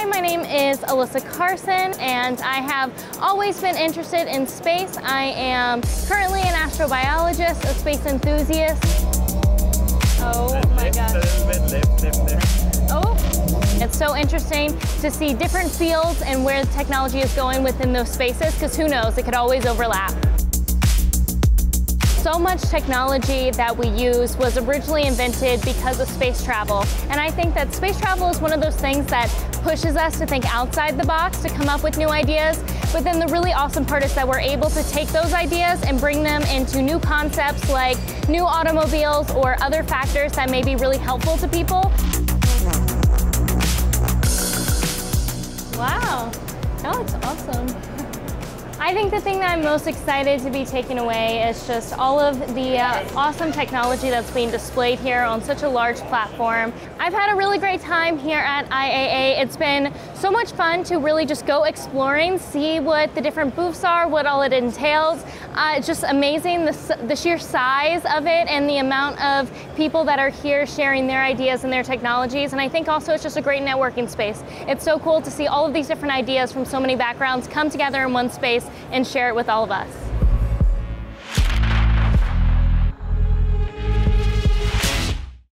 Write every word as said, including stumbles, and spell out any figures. Hi, my name is Alyssa Carson, and I have always been interested in space. I am currently an astrobiologist, a space enthusiast. Oh my gosh. Oh, it's so interesting to see different fields and where the technology is going within those spaces, because who knows, it could always overlap. So much technology that we use was originally invented because of space travel. And I think that space travel is one of those things that pushes us to think outside the box, to come up with new ideas. But then the really awesome part is that we're able to take those ideas and bring them into new concepts like new automobiles or other factors that may be really helpful to people. Wow, that looks awesome. I think the thing that I'm most excited to be taken away is just all of the uh, awesome technology that's being displayed here on such a large platform. I've had a really great time here at I A A. It's been so much fun to really just go exploring, see what the different booths are, what all it entails. Uh, it's just amazing the, the sheer size of it and the amount of people that are here sharing their ideas and their technologies. And I think also it's just a great networking space. It's so cool to see all of these different ideas from so many backgrounds come together in one space and share it with all of us.